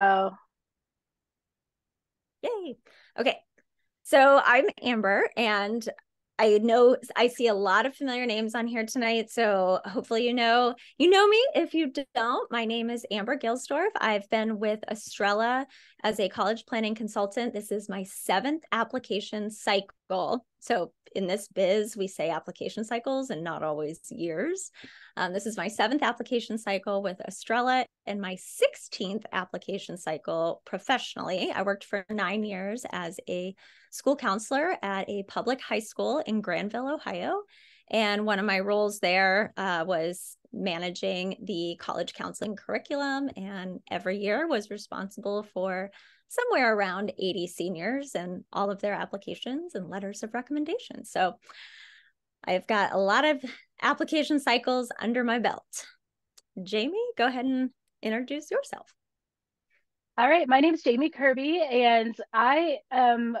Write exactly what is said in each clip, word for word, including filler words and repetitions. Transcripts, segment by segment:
Oh. Yay. Okay. So I'm Amber, and I know I see a lot of familiar names on here tonight. So hopefully, you know, you know me. If you don't, my name is Amber Gilsdorf. I've been with Estrela as a college planning consultant. This is my seventh application cycle. So in this biz, we say application cycles and not always years. Um, this is my seventh application cycle with Estrela and my sixteenth application cycle professionally. I worked for nine years as a school counselor at a public high school in Granville, Ohio. And one of my roles there uh, was managing the college counseling curriculum, and every year was responsible for somewhere around eighty seniors and all of their applications and letters of recommendation. So I've got a lot of application cycles under my belt. Jamie, go ahead and introduce yourself. All right, my name is Jamie Kirby, and I am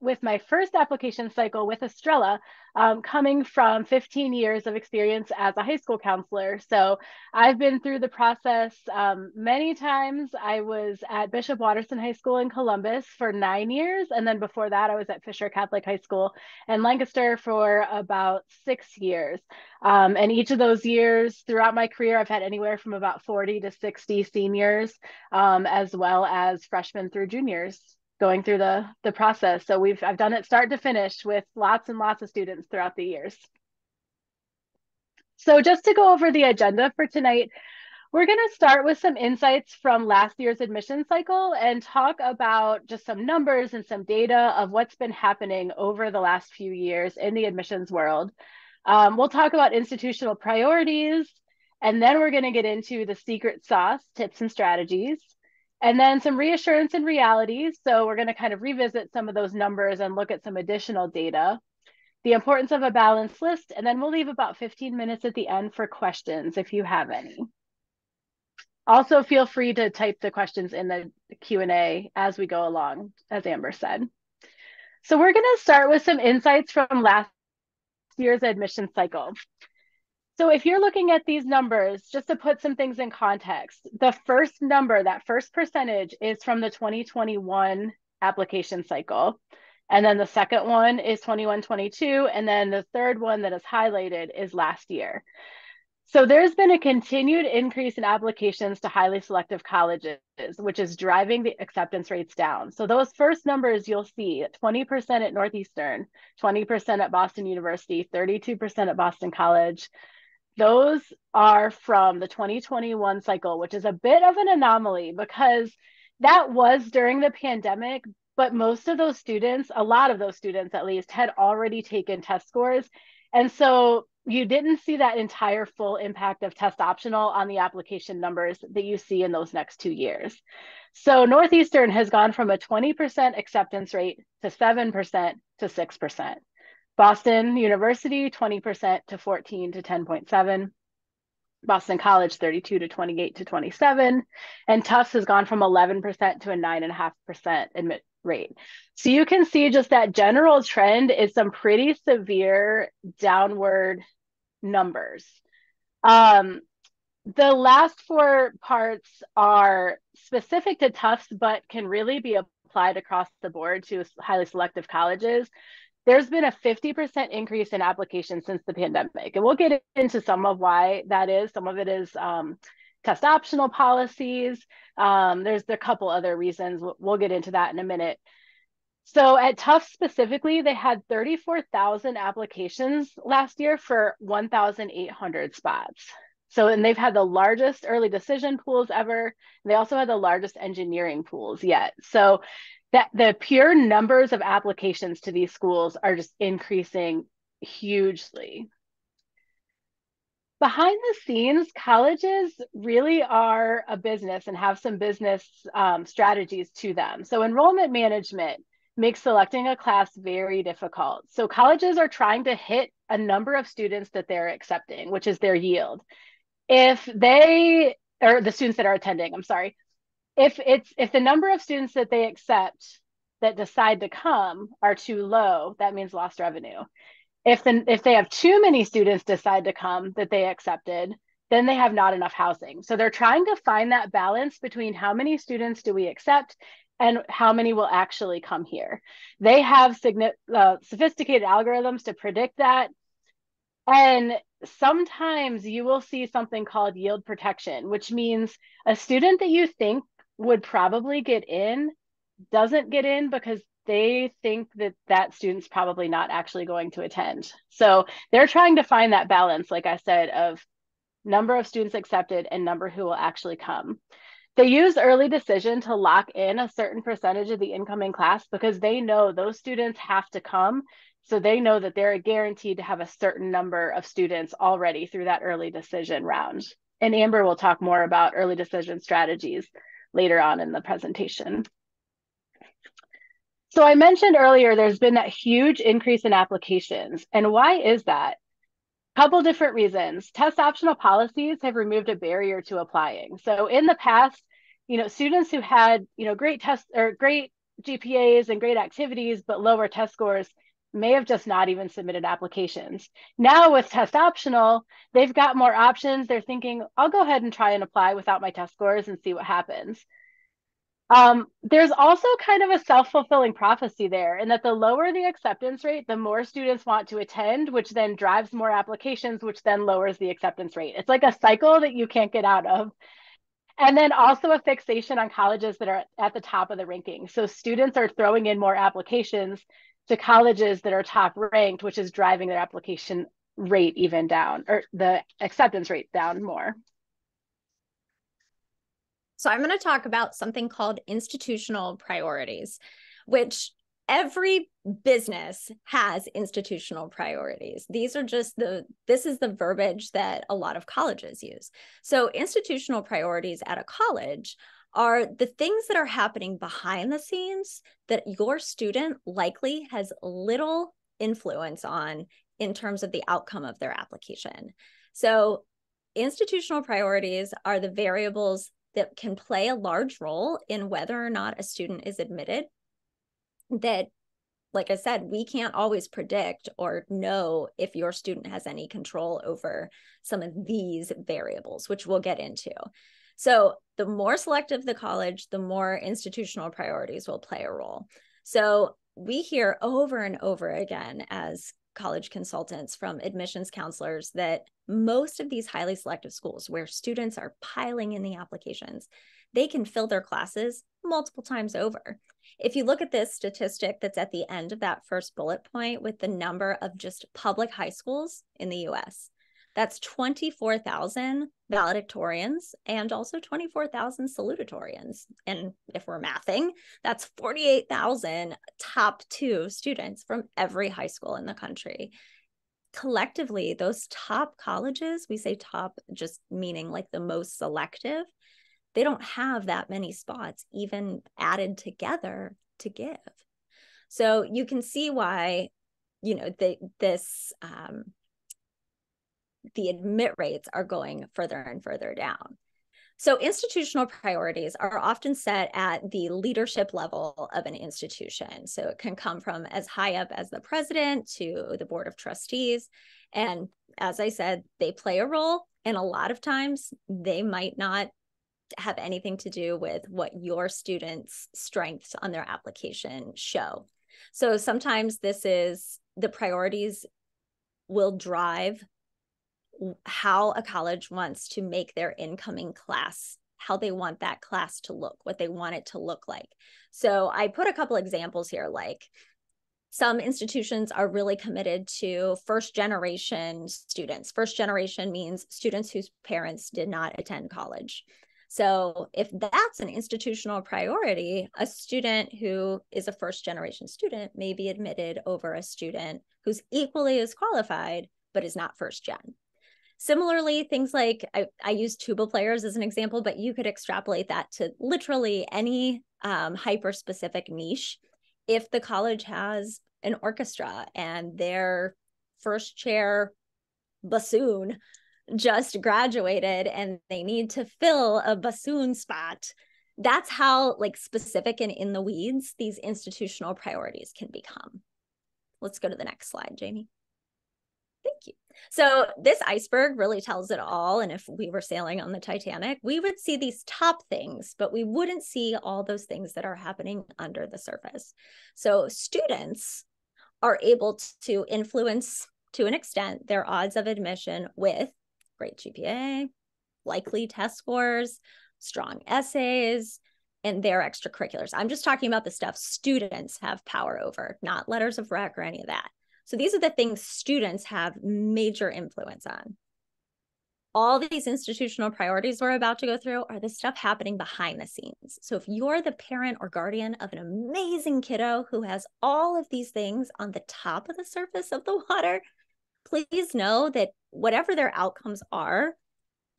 with my first application cycle with Estrela, um, coming from fifteen years of experience as a high school counselor. So I've been through the process um, many times. I was at Bishop Watterson High School in Columbus for nine years. And then before that, I was at Fisher Catholic High School in Lancaster for about six years. Um, and each of those years throughout my career, I've had anywhere from about forty to sixty seniors, um, as well as freshmen through juniors, going through the, the process. So we've I've done it start to finish with lots and lots of students throughout the years. So just to go over the agenda for tonight, we're going to start with some insights from last year's admission cycle and talk about just some numbers and some data of what's been happening over the last few years in the admissions world. Um, we'll talk about institutional priorities, and then we're going to get into the secret sauce, tips and strategies. And then some reassurance and realities. So we're going to kind of revisit some of those numbers and look at some additional data, the importance of a balanced list, and then we'll leave about fifteen minutes at the end for questions if you have any. Also, feel free to type the questions in the Q and A as we go along, as Amber said. So we're going to start with some insights from last year's admission cycle. So if you're looking at these numbers, just to put some things in context, the first number, that first percentage, is from the twenty twenty-one application cycle. And then the second one is twenty-one twenty-two. And then the third one that is highlighted is last year. So there's been a continued increase in applications to highly selective colleges, which is driving the acceptance rates down. So those first numbers you'll see, twenty percent at Northeastern, twenty percent at Boston University, thirty-two percent at Boston College. Those are from the twenty twenty-one cycle, which is a bit of an anomaly because that was during the pandemic, but most of those students, a lot of those students at least, had already taken test scores. And so you didn't see that entire full impact of test optional on the application numbers that you see in those next two years. So Northeastern has gone from a twenty percent acceptance rate to seven percent to six percent. Boston University, twenty percent to fourteen to ten point seven. Boston College, thirty-two to twenty-eight to twenty-seven. And Tufts has gone from eleven percent to a nine point five percent admit rate. So you can see just that general trend is some pretty severe downward numbers. Um, the last four parts are specific to Tufts, but can really be applied across the board to highly selective colleges. There's been a fifty percent increase in applications since the pandemic. And we'll get into some of why that is. Some of it is um, test optional policies. Um, there's a couple other reasons. We'll get into that in a minute. So at Tufts specifically, they had thirty-four thousand applications last year for one thousand eight hundred spots. So, and they've had the largest early decision pools ever. They also had the largest engineering pools yet. So that the pure numbers of applications to these schools are just increasing hugely. Behind the scenes, colleges really are a business and have some business um, strategies to them. So enrollment management makes selecting a class very difficult. So colleges are trying to hit a number of students that they're accepting, which is their yield. If they, or the students that are attending, I'm sorry, if it's if the number of students that they accept that decide to come are too low, that means lost revenue. If, the, if they have too many students decide to come that they accepted, then they have not enough housing. So they're trying to find that balance between how many students do we accept and how many will actually come here. They have uh, sophisticated algorithms to predict that. And sometimes you will see something called yield protection, which means a student that you think would probably get in doesn't get in because they think that that student's probably not actually going to attend. So they're trying to find that balance, like I said, of number of students accepted and number who will actually come. They use early decision to lock in a certain percentage of the incoming class because they know those students have to come. So they know that they're guaranteed to have a certain number of students already through that early decision round. And Amber will talk more about early decision strategies later on in the presentation. So I mentioned earlier, there's been that huge increase in applications. And why is that? Couple different reasons. Test optional policies have removed a barrier to applying. So in the past, you know, students who had, you know, great tests or great G P As and great activities, but lower test scores may have just not even submitted applications. Now with test optional, they've got more options. They're thinking, I'll go ahead and try and apply without my test scores and see what happens. Um, there's also kind of a self-fulfilling prophecy there in that the lower the acceptance rate, the more students want to attend, which then drives more applications, which then lowers the acceptance rate. It's like a cycle that you can't get out of. And then also a fixation on colleges that are at the top of the ranking. So students are throwing in more applications to colleges that are top ranked, which is driving their application rate even down, or the acceptance rate down more. So I'm going to talk about something called institutional priorities, which every business has institutional priorities. These are just the, this is the verbiage that a lot of colleges use. So institutional priorities at a college are the things that are happening behind the scenes that your student likely has little influence on in terms of the outcome of their application. So institutional priorities are the variables that can play a large role in whether or not a student is admitted, that, like I said, we can't always predict or know if your student has any control over some of these variables, which we'll get into. So the more selective the college, the more institutional priorities will play a role. So we hear over and over again as college consultants from admissions counselors that most of these highly selective schools where students are piling in the applications, they can fill their classes multiple times over. If you look at this statistic that's at the end of that first bullet point with the number of just public high schools in the U S, that's twenty-four thousand valedictorians and also twenty-four thousand salutatorians. And if we're mathing, that's forty-eight thousand top two students from every high school in the country. Collectively, those top colleges, we say top just meaning like the most selective, they don't have that many spots even added together to give. So you can see why, you know, they, this... Um, the admit rates are going further and further down. So institutional priorities are often set at the leadership level of an institution. So it can come from as high up as the president to the board of trustees. And as I said, they play a role. And a lot of times they might not have anything to do with what your students' strengths on their application show. So sometimes this is the priorities will drive how a college wants to make their incoming class, how they want that class to look, what they want it to look like. So I put a couple examples here, like some institutions are really committed to first generation students. First generation means students whose parents did not attend college. So if that's an institutional priority, a student who is a first generation student may be admitted over a student who's equally as qualified, but is not first gen. Similarly, things like, I, I use tuba players as an example, but you could extrapolate that to literally any um, hyper-specific niche. If the college has an orchestra and their first chair bassoon just graduated and they need to fill a bassoon spot, that's how like specific and in the weeds these institutional priorities can become. Let's go to the next slide, Jamie. Thank you. So this iceberg really tells it all. And if we were sailing on the Titanic, we would see these top things, but we wouldn't see all those things that are happening under the surface. So students are able to influence, to an extent, their odds of admission with great G P A, likely test scores, strong essays, and their extracurriculars. I'm just talking about the stuff students have power over, not letters of rec or any of that. So these are the things students have major influence on. All these institutional priorities we're about to go through are the stuff happening behind the scenes. So if you're the parent or guardian of an amazing kiddo who has all of these things on the top of the surface of the water, please know that whatever their outcomes are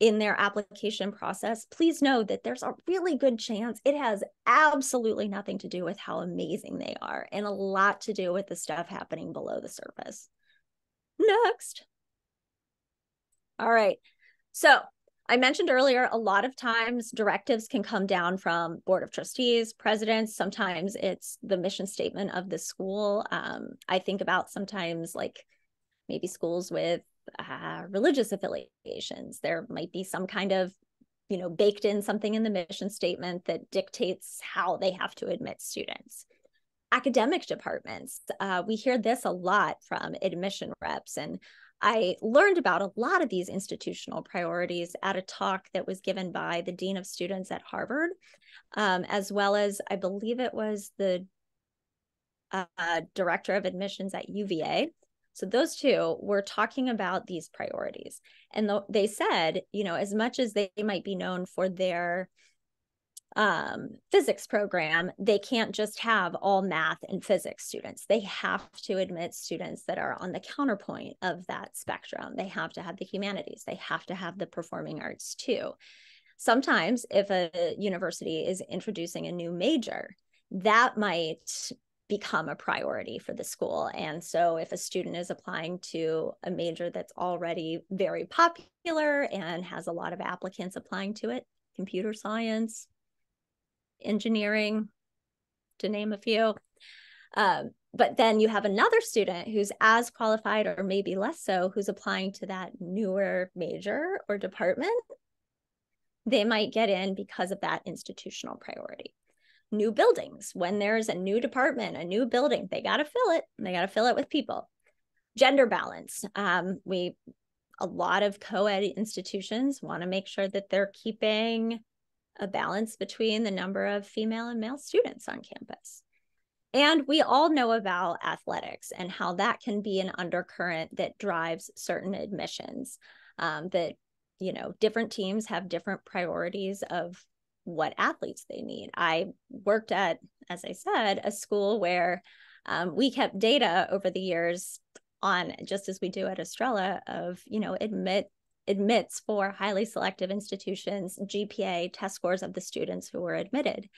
in their application process, please know that there's a really good chance it has absolutely nothing to do with how amazing they are and a lot to do with the stuff happening below the surface. Next. All right. So I mentioned earlier, a lot of times directives can come down from board of trustees, presidents. Sometimes it's the mission statement of the school. Um, I think about sometimes like maybe schools with uh, religious affiliations. There might be some kind of, you know, baked in something in the mission statement that dictates how they have to admit students. Academic departments. Uh, we hear this a lot from admission reps, and I learned about a lot of these institutional priorities at a talk that was given by the Dean of Students at Harvard, um, as well as I believe it was the uh, Director of Admissions at U V A. So those two were talking about these priorities. And th they said, you know, as much as they might be known for their um, physics program, they can't just have all math and physics students. They have to admit students that are on the counterpoint of that spectrum. They have to have the humanities. They have to have the performing arts too. Sometimes if a university is introducing a new major, that might become a priority for the school. And so if a student is applying to a major that's already very popular and has a lot of applicants applying to it, computer science, engineering, to name a few. Um, but then you have another student who's as qualified or maybe less so, who's applying to that newer major or department. They might get in because of that institutional priority. New buildings. When there's a new department, a new building, they got to fill it. They got to fill it with people. Gender balance. Um, we, a lot of co-ed institutions want to make sure that they're keeping a balance between the number of female and male students on campus. And we all know about athletics and how that can be an undercurrent that drives certain admissions. Um, that, you know, different teams have different priorities of what athletes they need. I worked at, as I said, a school where um, we kept data over the years on, just as we do at Estrela, of, you know, admit admits for highly selective institutions, G P A, test scores of the students who were admitted.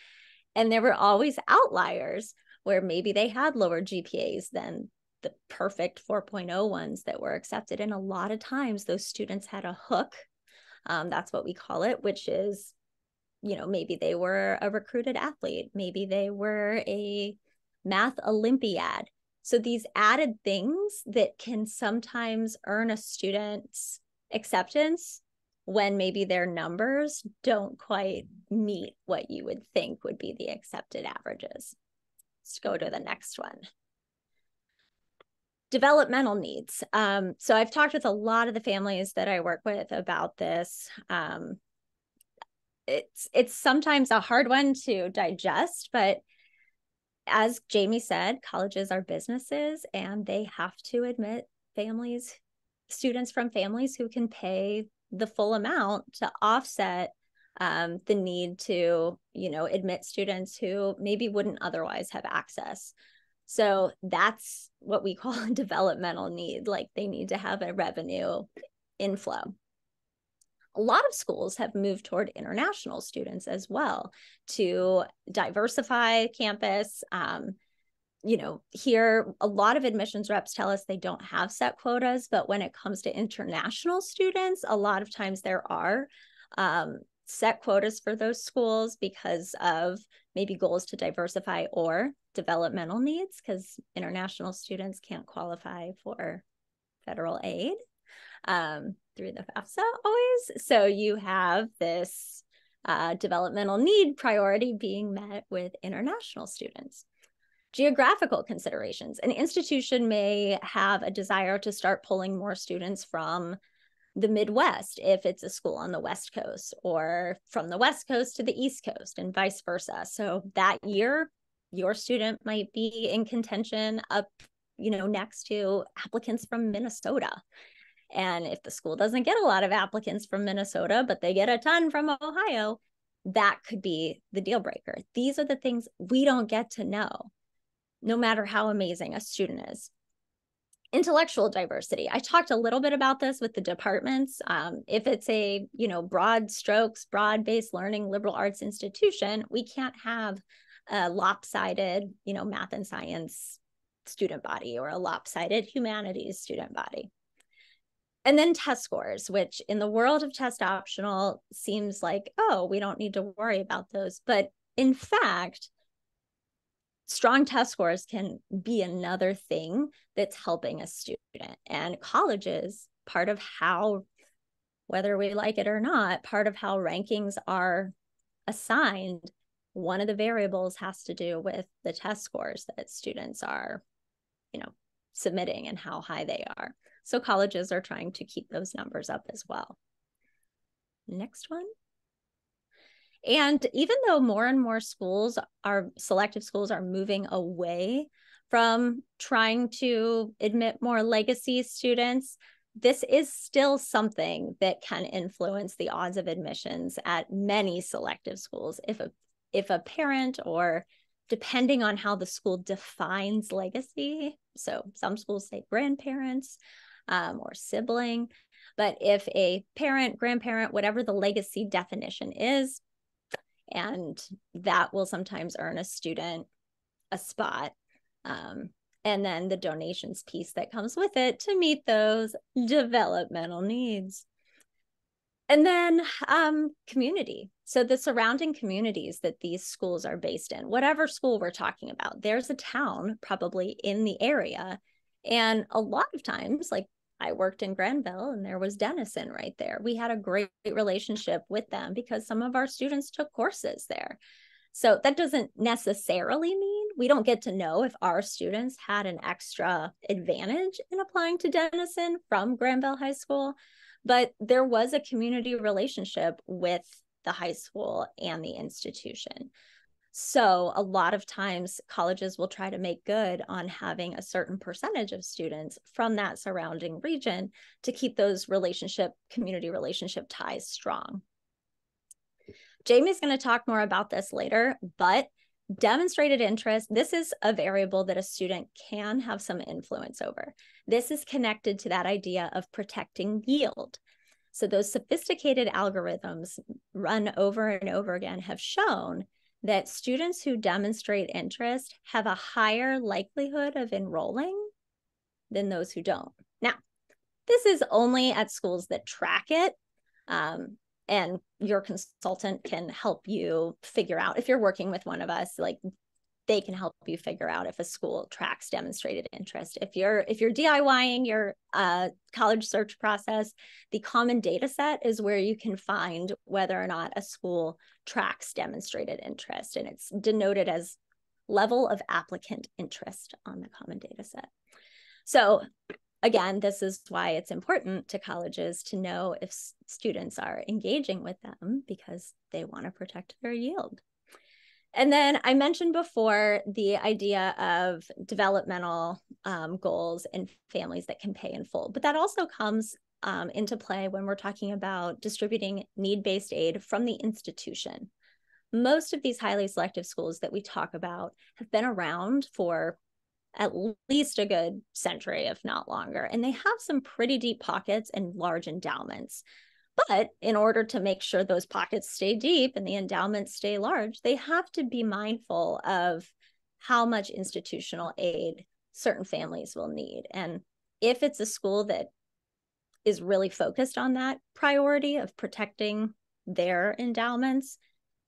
And there were always outliers where maybe they had lower G P As than the perfect four point oh ones that were accepted. And a lot of times those students had a hook, um, that's what we call it, which is, you know, maybe they were a recruited athlete, maybe they were a math Olympiad. So these added things that can sometimes earn a student's acceptance when maybe their numbers don't quite meet what you would think would be the accepted averages. Let's go to the next one. Developmental needs. Um, so I've talked with a lot of the families that I work with about this. Um, it's, it's sometimes a hard one to digest, but as Jamie said, colleges are businesses and they have to admit families students from families who can pay the full amount to offset um, the need to, you know, admit students who maybe wouldn't otherwise have access. So that's what we call a developmental need, like they need to have a revenue inflow. A lot of schools have moved toward international students as well to diversify campus. Um, You know, here, a lot of admissions reps tell us they don't have set quotas, but when it comes to international students, a lot of times there are um, set quotas for those schools because of maybe goals to diversify or developmental needs, because international students can't qualify for federal aid. um, through the FAFSA always. So you have this uh, developmental need priority being met with international students. Geographical considerations. An institution may have a desire to start pulling more students from the Midwest if it's a school on the West Coast, or from the West Coast to the East Coast, and vice versa. So that year, your student might be in contention up, you know, next to applicants from Minnesota. And if the school doesn't get a lot of applicants from Minnesota, but they get a ton from Ohio, that could be the deal breaker. These are the things we don't get to know, no matter how amazing a student is. Intellectual diversity. I talked a little bit about this with the departments. Um, if it's a, you know, broad strokes, broad-based learning, liberal arts institution, we can't have a lopsided, you know, math and science student body or a lopsided humanities student body. And then test scores, which in the world of test optional seems like, oh, we don't need to worry about those. But in fact, strong test scores can be another thing that's helping a student. And colleges, part of how, whether we like it or not, part of how rankings are assigned, one of the variables has to do with the test scores that students are, you know, submitting and how high they are. So colleges are trying to keep those numbers up as well. Next one. And even though more and more schools, our selective schools, are moving away from trying to admit more legacy students, this is still something that can influence the odds of admissions at many selective schools. If a, if a parent, or depending on how the school defines legacy, so some schools say grandparents um, or sibling, but if a parent, grandparent, whatever the legacy definition is, and that will sometimes earn a student a spot. Um, and then the donations piece that comes with it to meet those developmental needs. And then um, community. So the surrounding communities that these schools are based in, whatever school we're talking about, there's a town probably in the area. And a lot of times, like I worked in Granville and there was Denison right there. We had a great relationship with them because some of our students took courses there. So that doesn't necessarily mean we don't get to know if our students had an extra advantage in applying to Denison from Granville High School, but there was a community relationship with the high school and the institution. So a lot of times colleges will try to make good on having a certain percentage of students from that surrounding region to keep those relationship, community relationship ties strong. Jamie's going to talk more about this later, but demonstrated interest, this is a variable that a student can have some influence over. This is connected to that idea of protecting yield. So those sophisticated algorithms run over and over again have shown that students who demonstrate interest have a higher likelihood of enrolling than those who don't. Now, this is only at schools that track it, um, and your consultant can help you figure out, if you're working with one of us, like they can help you figure out if a school tracks demonstrated interest. If you're, if you're DIYing your uh, college search process, the Common Data Set is where you can find whether or not a school tracks demonstrated interest, and it's denoted as level of applicant interest on the Common Data Set. So again, this is why it's important to colleges to know if students are engaging with them, because they want to protect their yield. And then I mentioned before the idea of developmental um, goals and families that can pay in full, but that also comes um, into play when we're talking about distributing need-based aid from the institution. Most of these highly selective schools that we talk about have been around for at least a good century, if not longer, and they have some pretty deep pockets and large endowments. But in order to make sure those pockets stay deep and the endowments stay large, they have to be mindful of how much institutional aid certain families will need. And if it's a school that is really focused on that priority of protecting their endowments,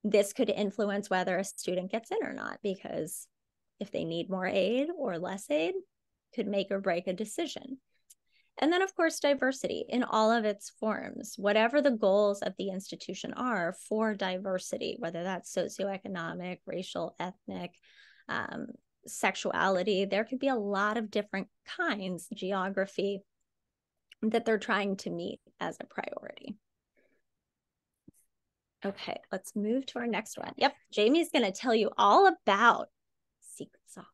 this could influence whether a student gets in or not, because if they need more aid or less aid, could make or break a decision. And then, of course, diversity in all of its forms, whatever the goals of the institution are for diversity, whether that's socioeconomic, racial, ethnic, um, sexuality. There could be a lot of different kinds, geography, that they're trying to meet as a priority. Okay, let's move to our next one. Yep, Jamie's going to tell you all about secret sauce.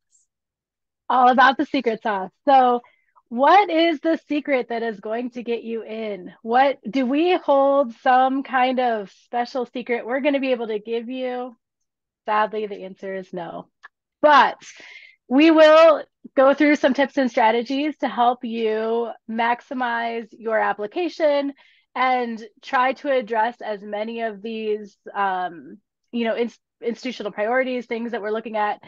All about the secret sauce. So what is the secret that is going to get you in? What do we hold some kind of special secret we're going to be able to give you? Sadly, the answer is no. But we will go through some tips and strategies to help you maximize your application and try to address as many of these, um, you know, in institutional priorities, things that we're looking at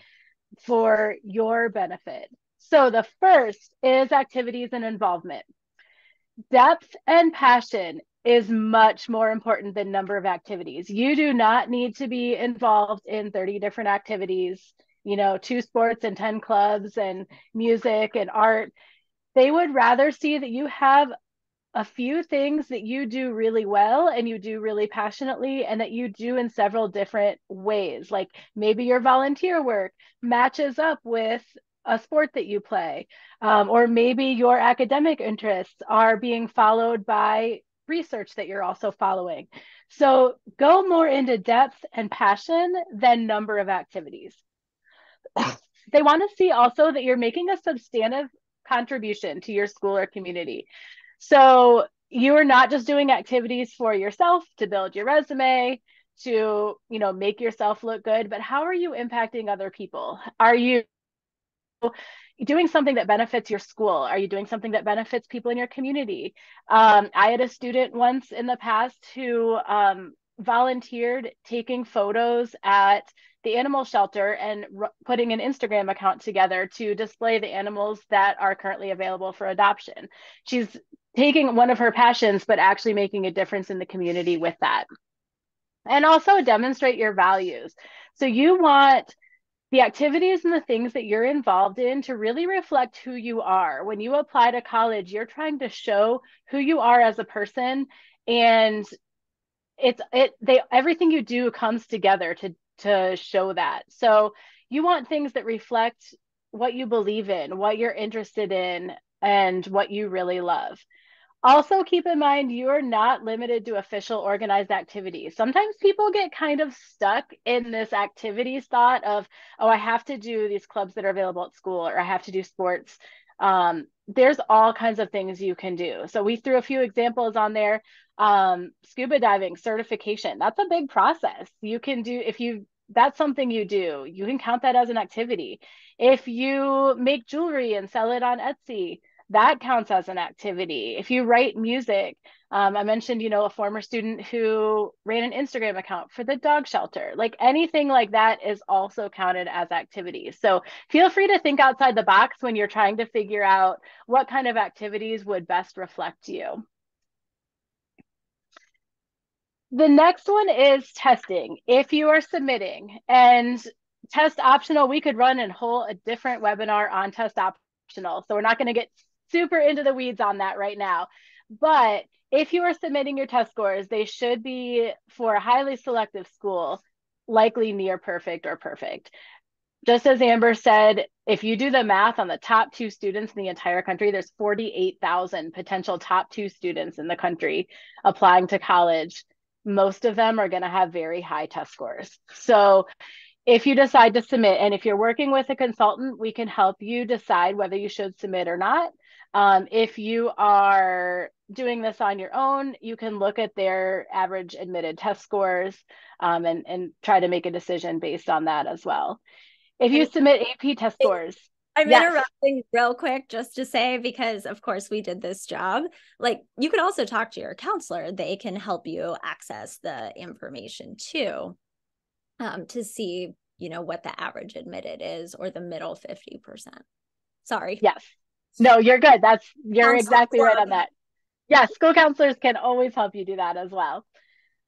for your benefit. So the first is activities and involvement. Depth and passion is much more important than number of activities. You do not need to be involved in thirty different activities, you know, two sports and ten clubs and music and art. They would rather see that you have a few things that you do really well and you do really passionately and that you do in several different ways. Like maybe your volunteer work matches up with a sport that you play, um, or maybe your academic interests are being followed by research that you're also following. So go more into depth and passion than number of activities. They want to see also that you're making a substantive contribution to your school or community. So you are not just doing activities for yourself to build your resume, to, you know, make yourself look good, but how are you impacting other people? Are you doing something that benefits your school? Are you doing something that benefits people in your community? Um, I had a student once in the past who um, volunteered taking photos at the animal shelter and putting an Instagram account together to display the animals that are currently available for adoption. She's taking one of her passions, but actually making a difference in the community with that. And also demonstrate your values. So you want the activities and the things that you're involved in to really reflect who you are. When you apply to college, you're trying to show who you are as a person, and it's it they everything you do comes together to to show that. So you want things that reflect what you believe in, what you're interested in, and what you really love. Also keep in mind, you are not limited to official organized activities. Sometimes people get kind of stuck in this activities thought of, oh, I have to do these clubs that are available at school, or I have to do sports. Um, there's all kinds of things you can do. So we threw a few examples on there. Um, scuba diving certification, that's a big process. You can do, if you, that's something you do, you can count that as an activity. If you make jewelry and sell it on Etsy, that counts as an activity. If you write music, um, I mentioned, you know, a former student who ran an Instagram account for the dog shelter. Like anything like that is also counted as activities. So feel free to think outside the box when you're trying to figure out what kind of activities would best reflect you. The next one is testing. If you are submitting and test optional, we could run a whole a different webinar on test optional. So we're not going to get super into the weeds on that right now. But if you are submitting your test scores, they should be for a highly selective school, likely near perfect or perfect. Just as Amber said, if you do the math on the top two students in the entire country, there's forty-eight thousand potential top two students in the country applying to college. Most of them are going to have very high test scores. So if you decide to submit, and if you're working with a consultant, we can help you decide whether you should submit or not. Um, if you are doing this on your own, you can look at their average admitted test scores um, and, and try to make a decision based on that as well. If you submit A P test scores. I'm yes. interrupting real quick just to say, because of course we did this job, like you can also talk to your counselor. They can help you access the information too. Um, to see, you know, what the average admitted is, or the middle fifty percent. Sorry. Yes. No, you're good. That's, you're Counsel exactly club. Right on that. Yes. School counselors can always help you do that as well.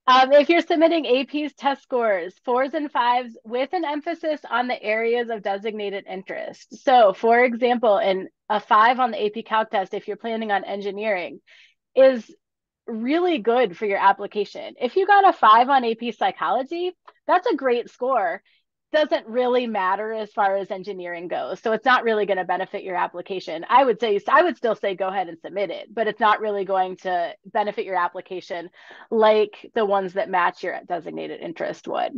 Um, if you're submitting A P's test scores, fours and fives with an emphasis on the areas of designated interest. So for example, in a five on the A P Calc test, if you're planning on engineering, is really good for your application. If you got a five on A P psychology, that's a great score. Doesn't really matter as far as engineering goes. So it's not really going to benefit your application. I would say, I would still say, go ahead and submit it, but it's not really going to benefit your application like the ones that match your designated interest would.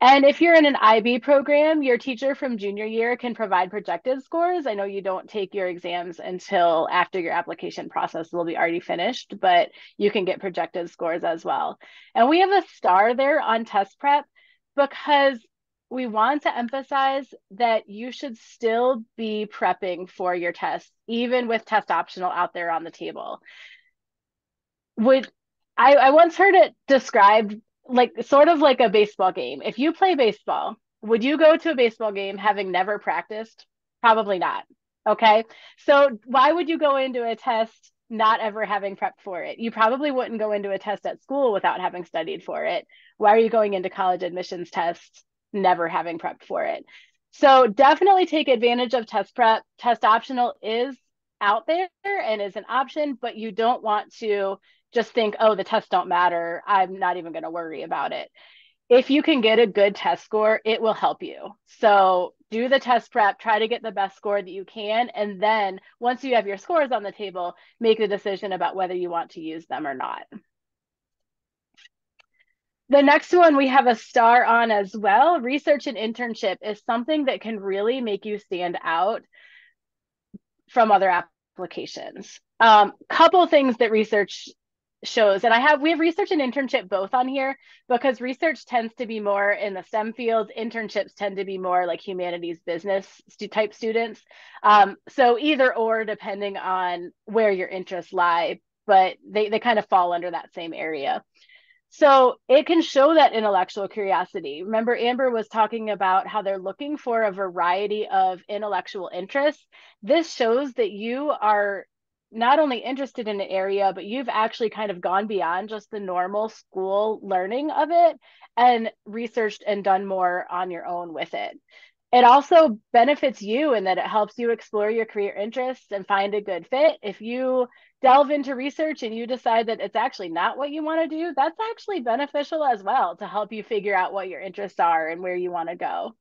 And if you're in an I B program, your teacher from junior year can provide projected scores. I know you don't take your exams until after your application process will be already finished, but you can get projected scores as well. And we have a star there on test prep because we want to emphasize that you should still be prepping for your tests, even with test optional out there on the table. Would, I, I once heard it described like sort of like a baseball game. If you play baseball, would you go to a baseball game having never practiced? Probably not, okay? So why would you go into a test not ever having prepped for it? You probably wouldn't go into a test at school without having studied for it. Why are you going into college admissions tests never having prepped for it? So definitely take advantage of test prep. Test optional is out there and is an option, but you don't want to just think, oh, the tests don't matter, I'm not even going to worry about it. If you can get a good test score, it will help you. So do the test prep, try to get the best score that you can, and then once you have your scores on the table, make the decision about whether you want to use them or not. The next one we have a star on as well. Research and internship is something that can really make you stand out from other applications. Um, couple things that research shows, and I have, we have research and internship both on here because research tends to be more in the STEM fields. Internships tend to be more like humanities business type students. Um, so either or, depending on where your interests lie, but they, they kind of fall under that same area. So it can show that intellectual curiosity. Remember, Amber was talking about how they're looking for a variety of intellectual interests. This shows that you are not only interested in an area, but you've actually kind of gone beyond just the normal school learning of it and researched and done more on your own with it. It also benefits you in that it helps you explore your career interests and find a good fit. If you delve into research and you decide that it's actually not what you want to do, that's actually beneficial as well to help you figure out what your interests are and where you want to go.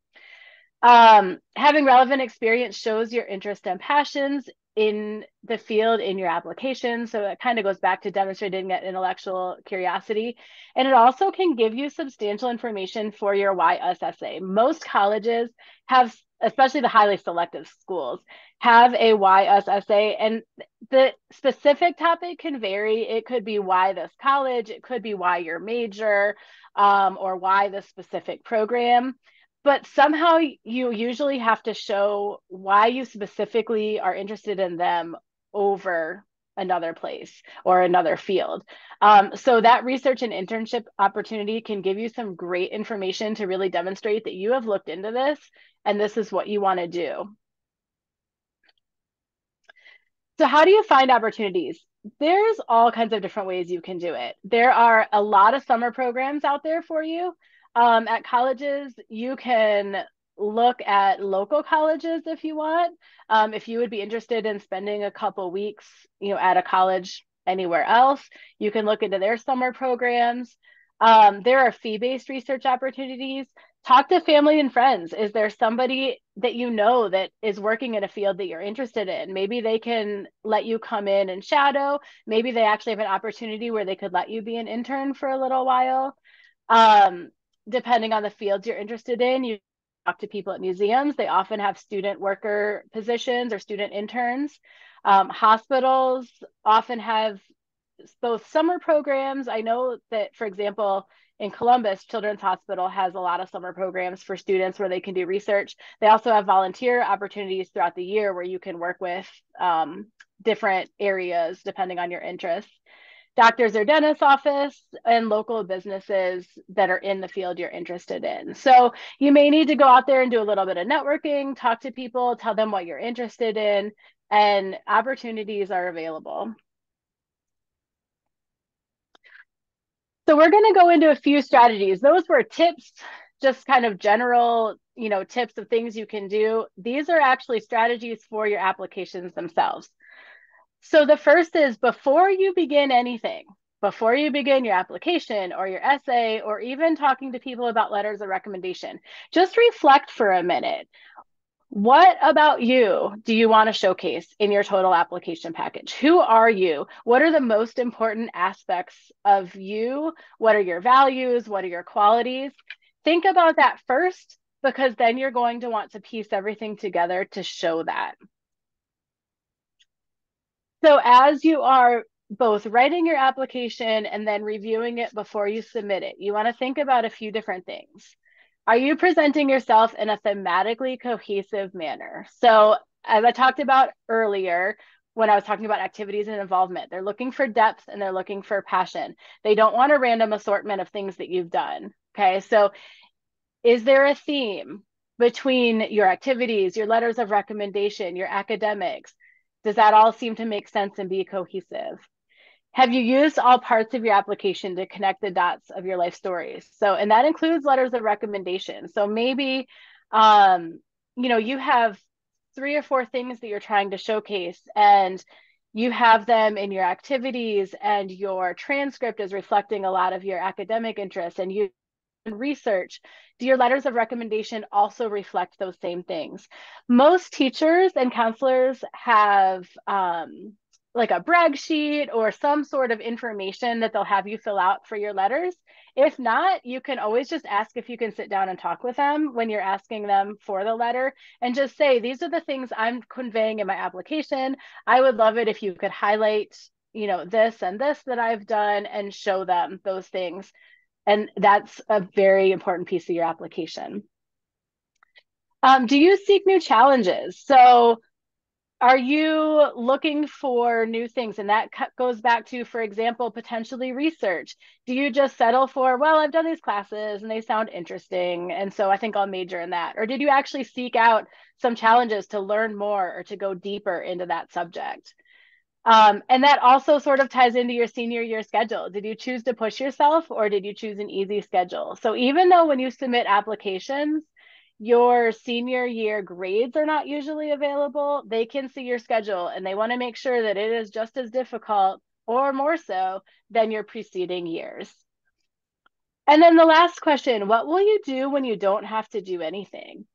Um, having relevant experience shows your interest and passions in the field in your application. So it kind of goes back to demonstrating that intellectual curiosity. And it also can give you substantial information for your why us essay. Most colleges have, especially the highly selective schools, have a why us essay. And the specific topic can vary. It could be why this college, it could be why your major, um, or why this specific program. But somehow you usually have to show why you specifically are interested in them over another place or another field. Um, so that research and internship opportunity can give you some great information to really demonstrate that you have looked into this and this is what you want to do. So how do you find opportunities? There's all kinds of different ways you can do it. There are a lot of summer programs out there for you. Um, at colleges, you can look at local colleges if you want. Um, if you would be interested in spending a couple weeks, you know, at a college anywhere else, you can look into their summer programs. Um, there are fee-based research opportunities. Talk to family and friends. Is there somebody that you know that is working in a field that you're interested in? Maybe they can let you come in and shadow. Maybe they actually have an opportunity where they could let you be an intern for a little while. Um, Depending on the fields you're interested in, you talk to people at museums. They often have student worker positions or student interns. Um, hospitals often have both summer programs. I know that, for example, in Columbus, Children's Hospital has a lot of summer programs for students where they can do research. They also have volunteer opportunities throughout the year where you can work with um, different areas depending on your interests. Doctors or dentist's office and local businesses that are in the field you're interested in. So you may need to go out there and do a little bit of networking, talk to people, tell them what you're interested in, and opportunities are available. So we're going to go into a few strategies. Those were tips, just kind of general, you know, tips of things you can do. These are actually strategies for your applications themselves. So the first is, before you begin anything, before you begin your application or your essay, or even talking to people about letters of recommendation, just reflect for a minute. What about you do you want to showcase in your total application package? Who are you? What are the most important aspects of you? What are your values? What are your qualities? Think about that first, because then you're going to want to piece everything together to show that. So as you are both writing your application and then reviewing it before you submit it, you want to think about a few different things. Are you presenting yourself in a thematically cohesive manner? So as I talked about earlier, when I was talking about activities and involvement, they're looking for depth and they're looking for passion. They don't want a random assortment of things that you've done. Okay, so is there a theme between your activities, your letters of recommendation, your academics? Does that all seem to make sense and be cohesive? Have you used all parts of your application to connect the dots of your life stories? So, and that includes letters of recommendation. So maybe, um, you know, you have three or four things that you're trying to showcase, and you have them in your activities, and your transcript is reflecting a lot of your academic interests and you research. Do your letters of recommendation also reflect those same things? Most teachers and counselors have, um, like a brag sheet or some sort of information that they'll have you fill out for your letters. If not, you can always just ask if you can sit down and talk with them when you're asking them for the letter, and just say, these are the things I'm conveying in my application. I would love it if you could highlight, you know, this and this that I've done, and show them those things. And that's a very important piece of your application. Um, do you seek new challenges? So are you looking for new things? And that goes back to, for example, potentially research. Do you just settle for, well, I've done these classes and they sound interesting, and so I think I'll major in that? Or did you actually seek out some challenges to learn more or to go deeper into that subject? Um, and that also sort of ties into your senior year schedule. Did you choose to push yourself, or did you choose an easy schedule? So even though when you submit applications, your senior year grades are not usually available, they can see your schedule, and they want to make sure that it is just as difficult or more so than your preceding years. And then the last question, what will you do when you don't have to do anything?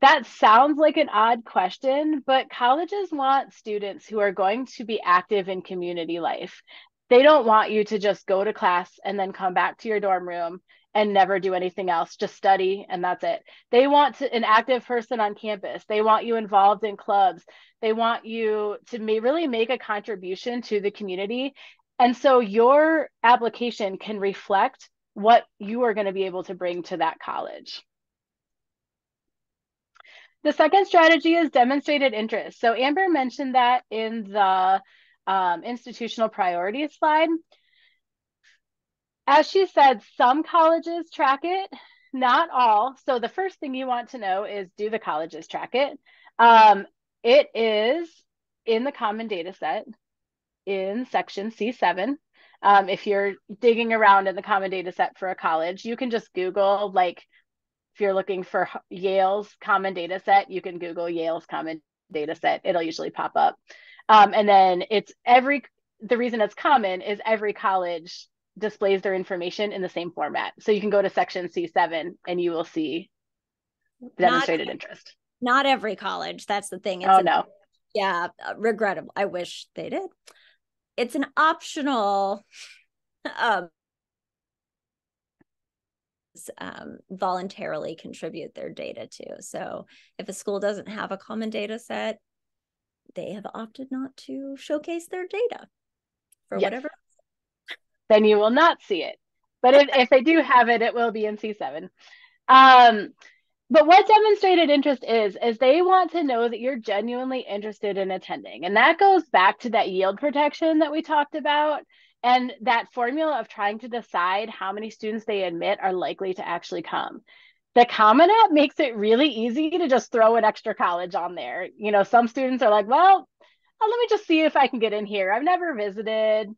That sounds like an odd question, but colleges want students who are going to be active in community life. They don't want you to just go to class and then come back to your dorm room and never do anything else, just study and that's it. They want to, an active person on campus. They want you involved in clubs. They want you to may, really make a contribution to the community. And so your application can reflect what you are going to be able to bring to that college. The second strategy is demonstrated interest. So Amber mentioned that in the um, institutional priorities slide. As she said, some colleges track it, not all. So the first thing you want to know is, do the colleges track it? Um, it is in the Common Data Set in section C seven. Um, if you're digging around in the Common Data Set for a college, you can just Google, like, if you're looking for Yale's Common Data Set, you can Google Yale's Common Data Set. It'll usually pop up. Um, and then it's every, the reason it's common is every college displays their information in the same format. So you can go to section C seven and you will see demonstrated not, interest. Not every college. That's the thing. It's oh, an, no. Yeah. Regrettable. I wish they did. It's an optional um, um, voluntarily contribute their data to. So if a school doesn't have a Common Data Set, they have opted not to showcase their data for yes. whatever. Then you will not see it. But if, if they do have it, it will be in C seven. Um, but what demonstrated interest is, is they want to know that you're genuinely interested in attending. And that goes back to that yield protection that we talked about, and that formula of trying to decide how many students they admit are likely to actually come. The Common App makes it really easy to just throw an extra college on there. You know, some students are like, well, let me just see if I can get in here. I've never visited.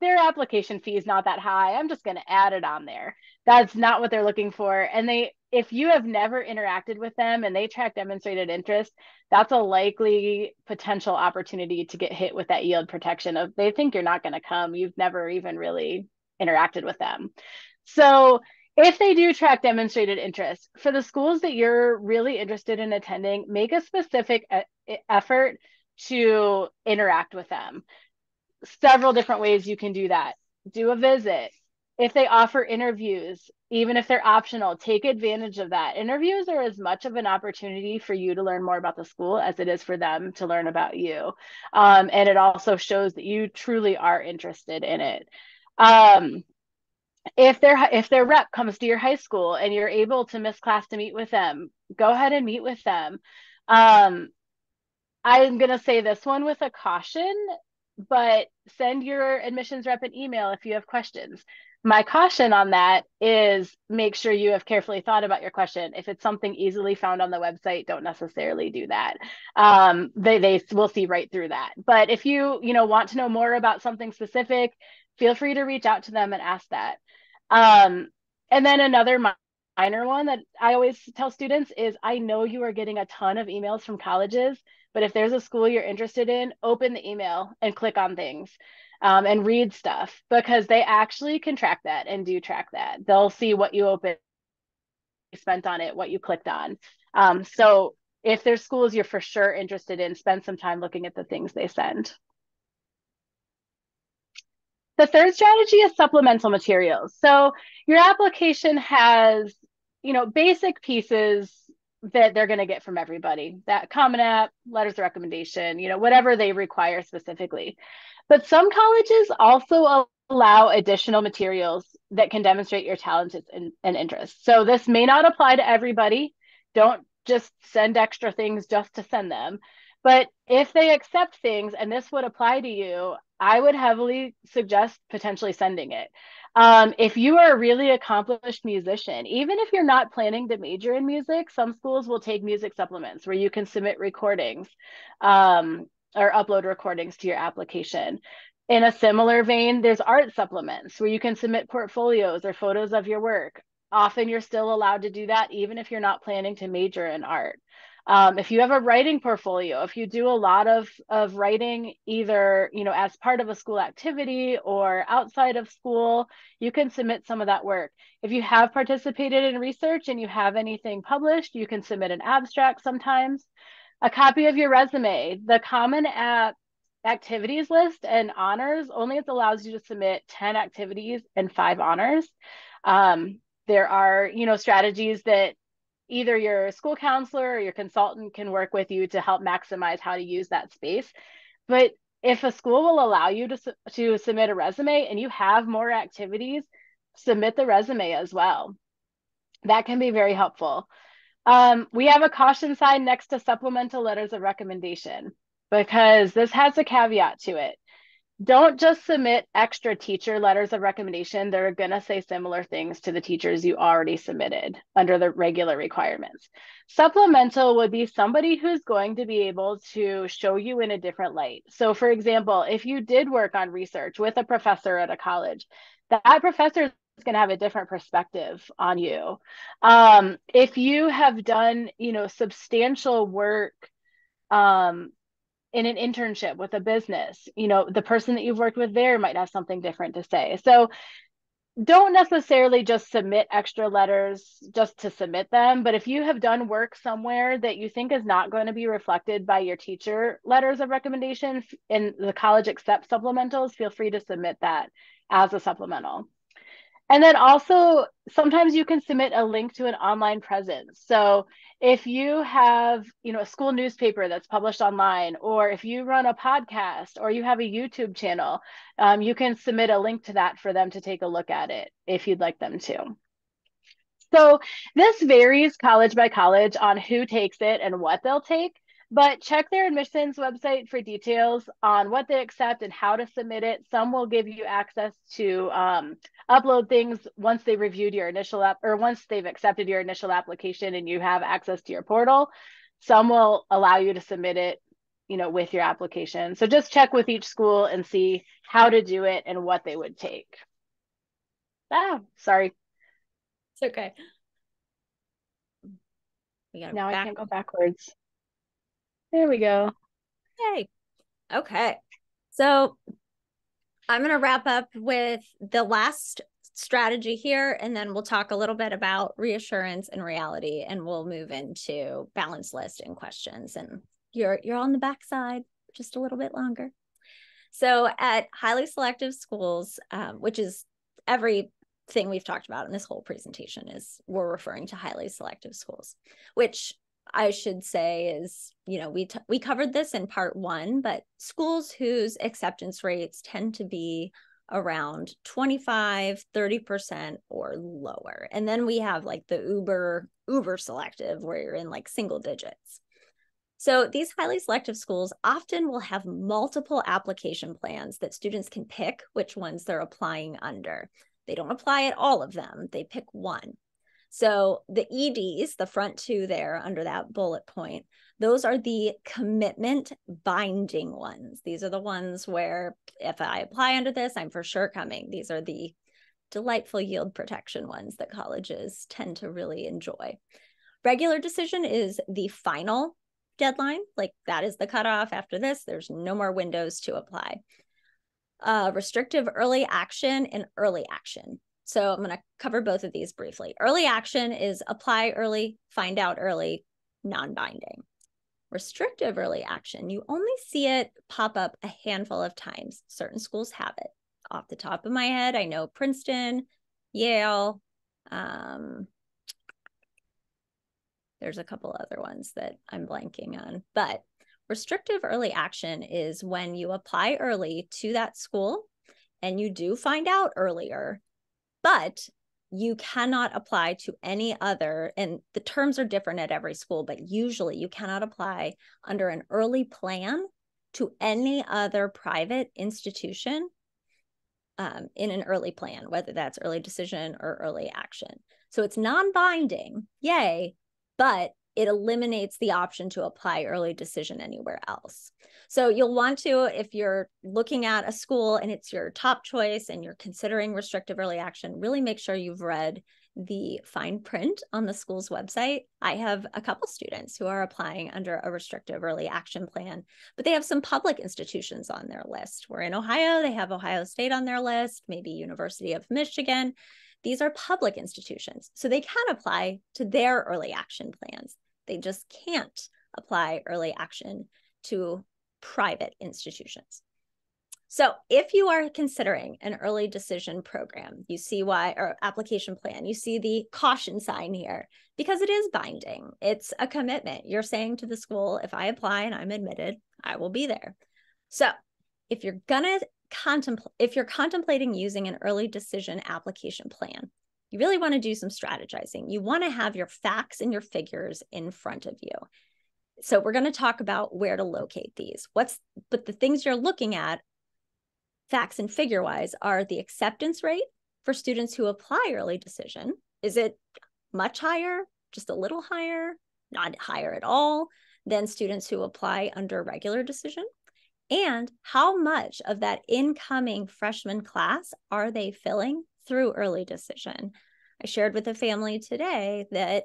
their application fee is not that high. I'm just going to add it on there. That's not what they're looking for. And they, if you have never interacted with them and they track demonstrated interest, that's a likely potential opportunity to get hit with that yield protection of they think you're not going to come. You've never even really interacted with them. So if they do track demonstrated interest, for the schools that you're really interested in attending, make a specific e- effort to interact with them. Several different ways you can do that. Do a visit. If they offer interviews, even if they're optional, take advantage of that. Interviews are as much of an opportunity for you to learn more about the school as it is for them to learn about you. Um, and it also shows that you truly are interested in it. Um, if their if their rep comes to your high school and you're able to miss class to meet with them, go ahead and meet with them. Um, I'm going to say this one with a caution, but send your admissions rep an email if you have questions. My caution on that is make sure you have carefully thought about your question. If it's something easily found on the website, don't necessarily do that. Um, they, they will see right through that. But if you, you know, want to know more about something specific, feel free to reach out to them and ask that. Um, and then another minor one that I always tell students is, I know you are getting a ton of emails from colleges, but if there's a school you're interested in, open the email and click on things um, and read stuff, because they actually can track that and do track that. They'll see what you opened, you spent on it, what you clicked on. Um, so if there's schools you're for sure interested in, spend some time looking at the things they send. The third strategy is supplemental materials. So your application has, you know, basic pieces that they're going to get from everybody, that Common App, letters of recommendation, you know, whatever they require specifically. But some colleges also allow additional materials that can demonstrate your talents and, and interests. So this may not apply to everybody. Don't just send extra things just to send them. But if they accept things, and this would apply to you, I would heavily suggest potentially sending it. Um, if you are a really accomplished musician, even if you're not planning to major in music, some schools will take music supplements where you can submit recordings um, or upload recordings to your application. In a similar vein, there's art supplements where you can submit portfolios or photos of your work. Often you're still allowed to do that even if you're not planning to major in art. Um, if you have a writing portfolio, if you do a lot of, of writing, either, you know, as part of a school activity or outside of school, you can submit some of that work. If you have participated in research and you have anything published, you can submit an abstract sometimes. A copy of your resume, the Common App activities list and honors, only it allows you to submit ten activities and five honors. Um, there are, you know, strategies that either your school counselor or your consultant can work with you to help maximize how to use that space. But if a school will allow you to, to submit a resume and you have more activities, submit the resume as well. That can be very helpful. Um, we have a caution sign next to supplemental letters of recommendation, because this has a caveat to it. Don't just submit extra teacher letters of recommendation. They're going to say similar things to the teachers you already submitted under the regular requirements. Supplemental would be somebody who's going to be able to show you in a different light. So for example, if you did work on research with a professor at a college, that professor is going to have a different perspective on you. Um, if you have done, you know, substantial work, um, in an internship with a business, you know, the person that you've worked with there might have something different to say. So don't necessarily just submit extra letters just to submit them. But if you have done work somewhere that you think is not going to be reflected by your teacher letters of recommendation and the college accepts supplementals, feel free to submit that as a supplemental. And then also, sometimes you can submit a link to an online presence. So if you have, you know, a school newspaper that's published online, or if you run a podcast, or you have a YouTube channel, um, you can submit a link to that for them to take a look at it if you'd like them to. So this varies college by college on who takes it and what they'll take, but check their admissions website for details on what they accept and how to submit it. Some will give you access to um, upload things once they reviewed your initial app, or once they've accepted your initial application and you have access to your portal. Some will allow you to submit it you know, with your application. So just check with each school and see how to do it and what they would take. Ah, sorry. It's okay. We gotta now back I can't go backwards. There we go. Yay. Okay. So I'm going to wrap up with the last strategy here, and then we'll talk a little bit about reassurance and reality, and we'll move into balance list and questions. And you're you're on the backside just a little bit longer. So at highly selective schools, um, which is everything we've talked about in this whole presentation, is we're referring to highly selective schools, which I should say is, you know, we t we covered this in part one, but schools whose acceptance rates tend to be around twenty-five, thirty percent or lower. And then we have like the uber, uber selective, where you're in like single digits. So these highly selective schools often will have multiple application plans that students can pick which ones they're applying under. They don't apply at all of them. They pick one. So the E Ds, the front two there under that bullet point, those are the commitment binding ones. These are the ones where if I apply under this, I'm for sure coming. These are the delightful yield protection ones that colleges tend to really enjoy. Regular decision is the final deadline. Like that is the cutoff. After this, there's no more windows to apply. Uh, restrictive early action and early action. So I'm going to cover both of these briefly. Early action is apply early, find out early, non-binding. Restrictive early action, you only see it pop up a handful of times. Certain schools have it. Off the top of my head, I know Princeton, Yale. Um, there's a couple other ones that I'm blanking on. But restrictive early action is when you apply early to that school and you do find out earlier, but you cannot apply to any other, and the terms are different at every school, but usually you cannot apply under an early plan to any other private institution um, in an early plan, whether that's early decision or early action. So it's non-binding, yay, but it eliminates the option to apply early decision anywhere else. So you'll want to, if you're looking at a school and it's your top choice and you're considering restrictive early action, really make sure you've read the fine print on the school's website. I have a couple students who are applying under a restrictive early action plan, but they have some public institutions on their list. We're in Ohio, they have Ohio State on their list, maybe University of Michigan. These are public institutions, so they can apply to their early action plans. They just can't apply early action to private institutions. So if you are considering an early decision program, you see why, or application plan, you see the caution sign here, because it is binding. It's a commitment. You're saying to the school, if I apply and I'm admitted, I will be there. So if you're gonna contemplate, if you're contemplating using an early decision application plan, you really want to do some strategizing. You want to have your facts and your figures in front of you. So we're going to talk about where to locate these. What's, but the things you're looking at, facts and figure-wise, are the acceptance rate for students who apply early decision. Is it much higher, just a little higher, not higher at all than students who apply under regular decision? And how much of that incoming freshman class are they filling through early decision? I shared with a family today that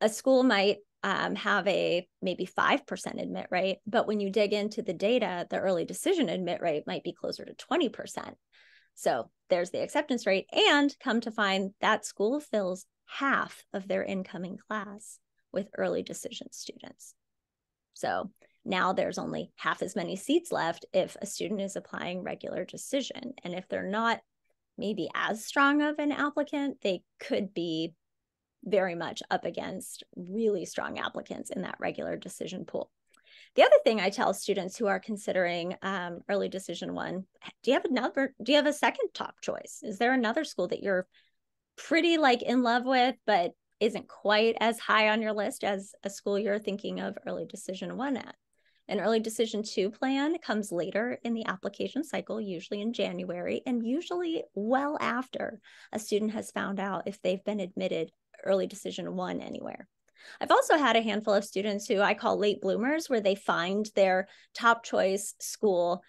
a school might Um, have a maybe five percent admit rate, but when you dig into the data, the early decision admit rate might be closer to twenty percent. So there's the acceptance rate, and come to find that school fills half of their incoming class with early decision students. So now there's only half as many seats left if a student is applying regular decision. And if they're not maybe as strong of an applicant, they could be very much up against really strong applicants in that regular decision pool. The other thing I tell students who are considering um, early decision one, do you have another, do you have a second top choice? Is there another school that you're pretty like in love with, but isn't quite as high on your list as a school you're thinking of early decision one at? An early decision two plan comes later in the application cycle, usually in January, and usually well after a student has found out if they've been admitted early decision one anywhere. I've also had a handful of students who I call late bloomers, where they find their top choice school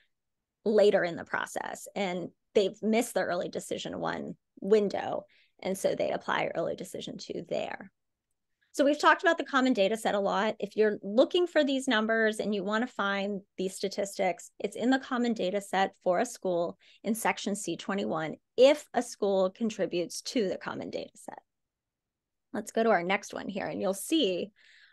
later in the process, and they've missed their early decision one window, and so they apply early decision two there. So we've talked about the common data set a lot. If you're looking for these numbers and you want to find these statistics, it's in the common data set for a school in section C twenty-one, if a school contributes to the common data set. Let's go to our next one here, and you'll see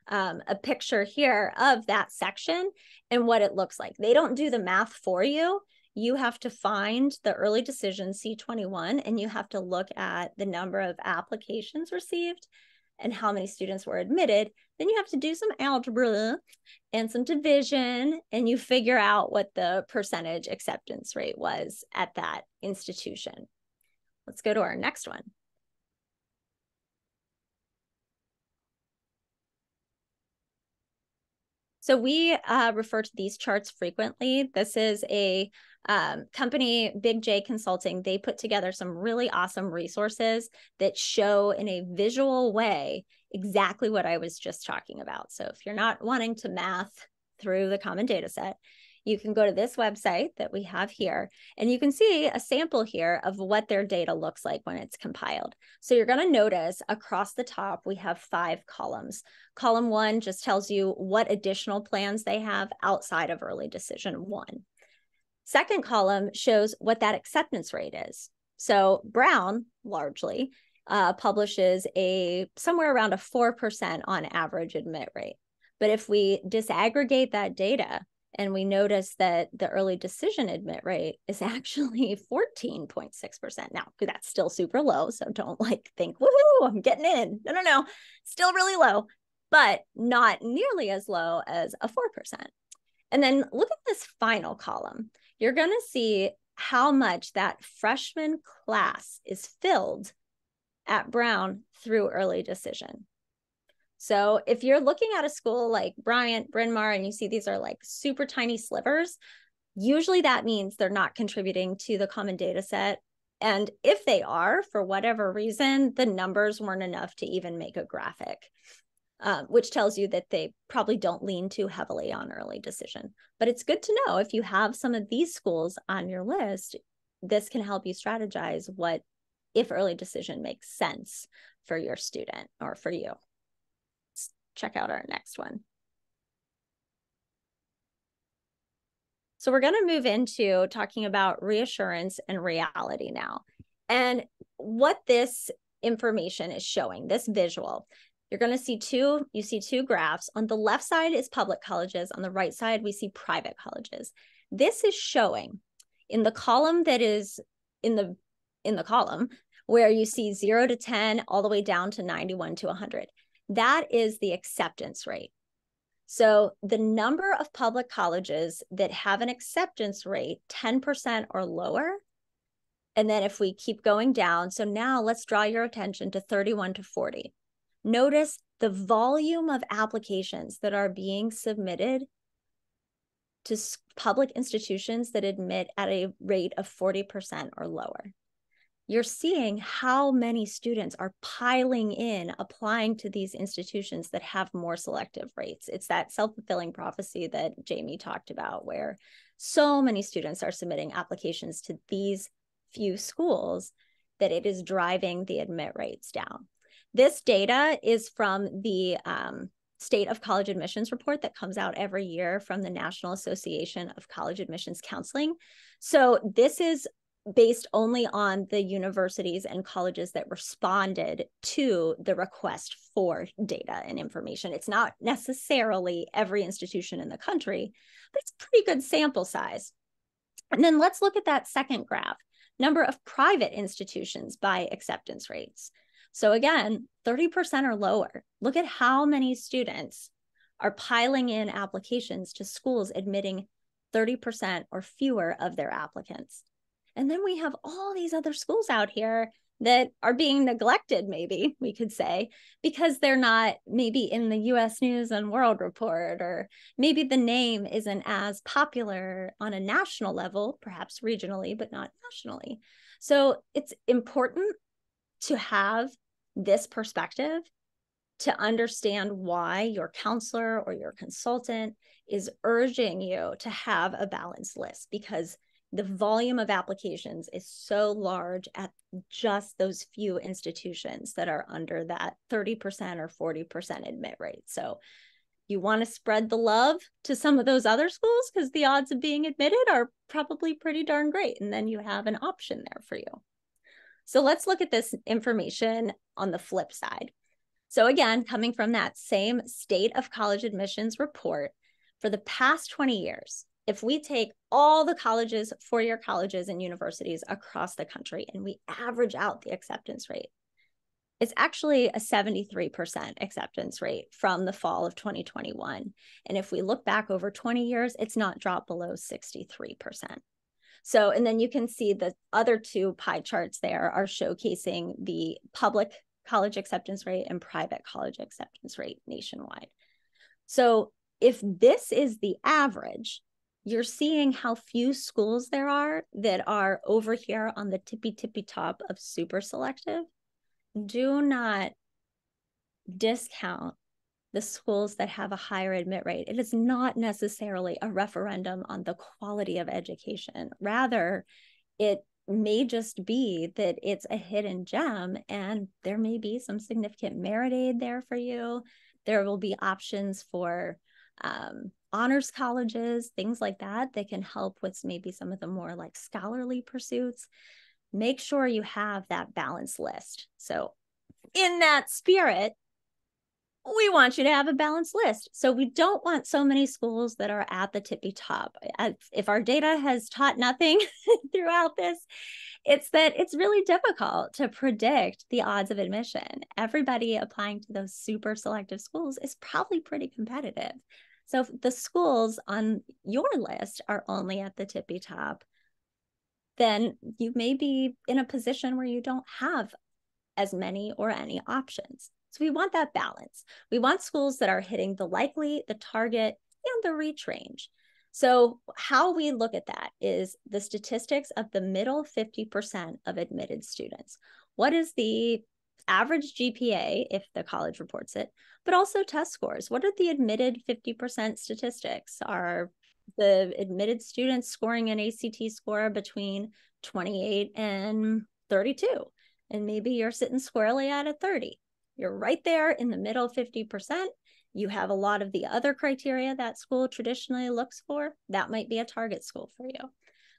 um, a picture here of that section and what it looks like. They don't do the math for you. You have to find the early decision C twenty-one, and you have to look at the number of applications received and how many students were admitted. Then you have to do some algebra and some division, and you figure out what the percentage acceptance rate was at that institution. Let's go to our next one. So we uh, refer to these charts frequently. This is a um, company, Big J Consulting. They put together some really awesome resources that show in a visual way exactly what I was just talking about. So if you're not wanting to math through the common data set, you can go to this website that we have here, and you can see a sample here of what their data looks like when it's compiled. So you're gonna notice across the top, we have five columns. Column one just tells you what additional plans they have outside of early decision one. Second column shows what that acceptance rate is. So Brown, largely, uh, publishes a somewhere around a four percent on average admit rate. But if we disaggregate that data, and we notice that the early decision admit rate is actually fourteen point six percent. Now, that's still super low, so don't like think, woohoo, I'm getting in. No, no, no, still really low, but not nearly as low as a four percent. And then look at this final column. You're gonna see how much that freshman class is filled at Brown through early decision. So if you're looking at a school like Bryant, Bryn Mawr, and you see these are like super tiny slivers, usually that means they're not contributing to the common data set. And if they are, for whatever reason, the numbers weren't enough to even make a graphic, uh, which tells you that they probably don't lean too heavily on early decision. But it's good to know if you have some of these schools on your list, this can help you strategize what if early decision makes sense for your student or for you. Check out our next one. So we're going to move into talking about reassurance and reality now. And what this information is showing, this visual, you're going to see two, you see two graphs. On the left side is public colleges. On the right side, we see private colleges. This is showing in the column that is in the, in the column where you see zero to ten all the way down to ninety-one to one hundred. That is the acceptance rate. So the number of public colleges that have an acceptance rate ten percent or lower. And then if we keep going down, so now let's draw your attention to thirty-one to forty. Notice the volume of applications that are being submitted to public institutions that admit at a rate of forty percent or lower. You're seeing how many students are piling in, applying to these institutions that have more selective rates. It's that self-fulfilling prophecy that Jamie talked about, where so many students are submitting applications to these few schools that it is driving the admit rates down. This data is from the um, State of College Admissions Report that comes out every year from the National Association of College Admissions Counseling. So this is based only on the universities and colleges that responded to the request for data and information. It's not necessarily every institution in the country, but it's a pretty good sample size. And then let's look at that second graph, number of private institutions by acceptance rates. So again, thirty percent or lower. Look at how many students are piling in applications to schools admitting thirty percent or fewer of their applicants. And then we have all these other schools out here that are being neglected, maybe we could say, because they're not maybe in the U S News and World Report, or maybe the name isn't as popular on a national level, perhaps regionally, but not nationally. So it's important to have this perspective to understand why your counselor or your consultant is urging you to have a balanced list, because the volume of applications is so large at just those few institutions that are under that thirty percent or forty percent admit rate. So you want to spread the love to some of those other schools because the odds of being admitted are probably pretty darn great. And then you have an option there for you. So let's look at this information on the flip side. So again, coming from that same State of College Admissions report, for the past twenty years, if we take all the colleges, four-year colleges and universities across the country, and we average out the acceptance rate, it's actually a seventy-three percent acceptance rate from the fall of twenty twenty-one. And if we look back over twenty years, it's not dropped below sixty-three percent. So, and then you can see the other two pie charts there are showcasing the public college acceptance rate and private college acceptance rate nationwide. So if this is the average, you're seeing how few schools there are that are over here on the tippy, tippy top of super selective. Do not discount the schools that have a higher admit rate. It is not necessarily a referendum on the quality of education. Rather, it may just be that it's a hidden gem and there may be some significant merit aid there for you. There will be options for um, honors colleges, things like that, that can help with maybe some of the more like scholarly pursuits. Make sure you have that balanced list. So in that spirit, we want you to have a balanced list. So we don't want so many schools that are at the tippy top. If our data has taught nothing throughout this, it's that it's really difficult to predict the odds of admission. Everybody applying to those super selective schools is probably pretty competitive. So if the schools on your list are only at the tippy top, then you may be in a position where you don't have as many or any options. So we want that balance. We want schools that are hitting the likely, the target, and the reach range. So how we look at that is the statistics of the middle fifty percent of admitted students. What is the average G P A, if the college reports it, but also test scores? What are the admitted fifty percent statistics? Are the admitted students scoring an A C T score between twenty-eight and thirty-two? And maybe you're sitting squarely at a thirty. You're right there in the middle fifty percent. You have a lot of the other criteria that school traditionally looks for. That might be a target school for you.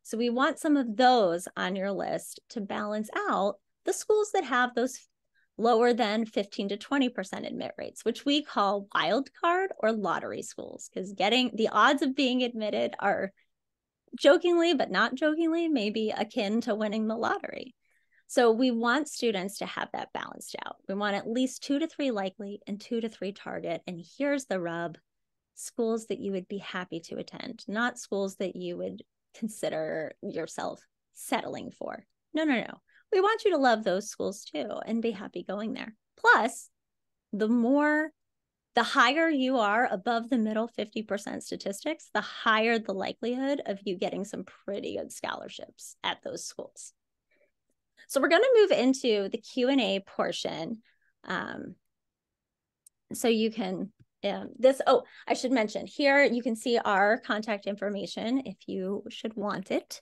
So we want some of those on your list to balance out the schools that have those lower than fifteen to twenty percent admit rates, which we call wild card or lottery schools, because getting the odds of being admitted are jokingly, but not jokingly, maybe akin to winning the lottery. So we want students to have that balanced out. We want at least two to three likely and two to three target. And here's the rub: schools that you would be happy to attend, not schools that you would consider yourself settling for. No, no, no. We want you to love those schools too and be happy going there. Plus, the more, the higher you are above the middle fifty percent statistics, the higher the likelihood of you getting some pretty good scholarships at those schools. So we're going to move into the Q and A portion. Um, so you can, um, this, oh, I should mention here, you can see our contact information if you should want it.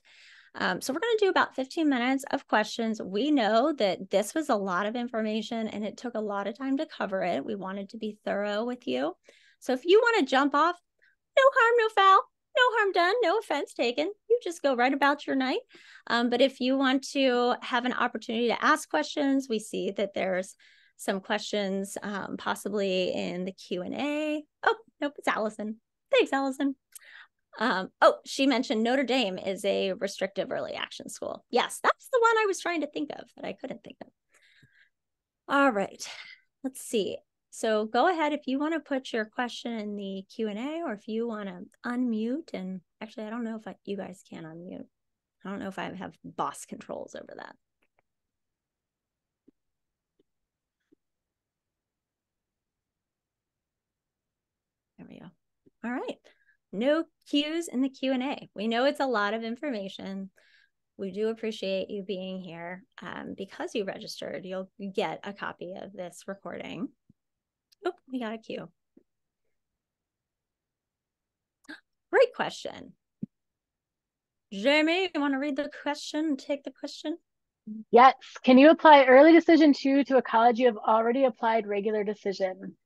Um, so we're going to do about fifteen minutes of questions. We know that this was a lot of information and it took a lot of time to cover it. We wanted to be thorough with you. So if you want to jump off, no harm, no foul. No harm done, no offense taken. You just go right about your night. Um, but if you want to have an opportunity to ask questions, we see that there's some questions um, possibly in the Q and A. Oh, nope, it's Allison. Thanks, Allison. Um, oh, she mentioned Notre Dame is a restrictive early action school. Yes, that's the one I was trying to think of that I couldn't think of. All right, let's see. So go ahead if you want to put your question in the Q and A, or if you want to unmute. And actually, I don't know if I, you guys can unmute. I don't know if I have boss controls over that. There we go. All right. No cues in the Q and A. We know it's a lot of information. We do appreciate you being here. Um, because you registered, you'll get a copy of this recording. Oh, we got a cue. Great question. Jamie, you want to read the question, take the question? Yes. Can you apply early decision two to a college you have already applied regular decision?